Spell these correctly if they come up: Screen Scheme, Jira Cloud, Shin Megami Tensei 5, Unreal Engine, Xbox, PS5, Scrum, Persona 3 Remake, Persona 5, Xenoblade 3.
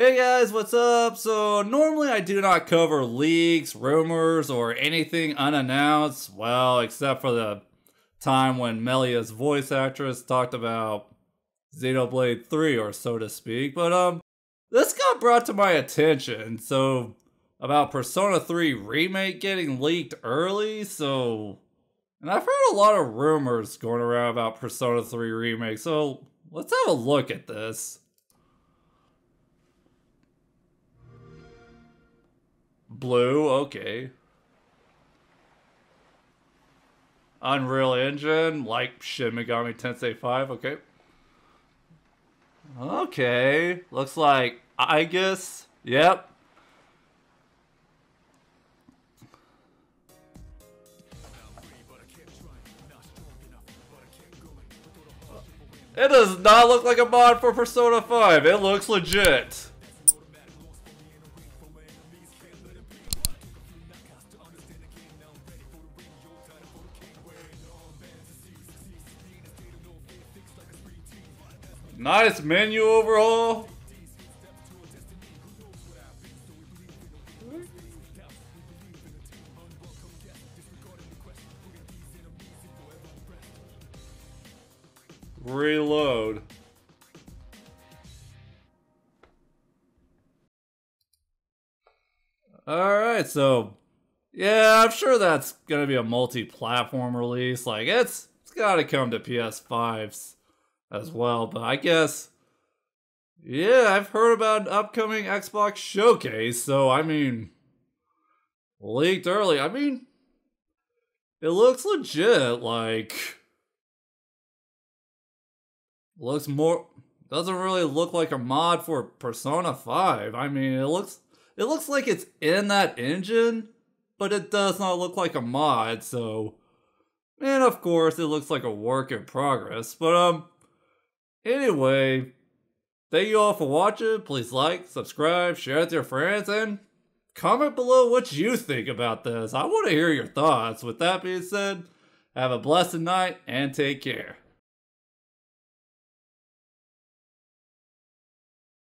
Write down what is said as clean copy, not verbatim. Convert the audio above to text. Hey guys, what's up? So normally I do not cover leaks, rumors, or anything unannounced, well, except for the time when Melia's voice actress talked about Xenoblade 3, or so to speak, but this got brought to my attention, so about Persona 3 Remake getting leaked early, so... And I've heard a lot of rumors going around about Persona 3 Remake, so let's have a look at this. Blue, okay. Unreal Engine, like Shin Megami Tensei 5, okay. Okay, looks like, I guess, yep. It does not look like a mod for Persona 5, it looks legit. Nice menu overhaul. Reload. Alright, so yeah, I'm sure that's gonna be a multi-platform release. Like it's gotta come to PS5s. As well, but I guess, yeah, I've heard about an upcoming Xbox showcase, so I mean, leaked early. I mean, it looks legit, like, looks more, doesn't really look like a mod for Persona 5. I mean, it looks like it's in that engine, but it does not look like a mod, so, and of course, it looks like a work in progress, but, anyway, thank you all for watching. Please like, subscribe, share with your friends, and comment below what you think about this. I want to hear your thoughts. With that being said, have a blessed night and take care.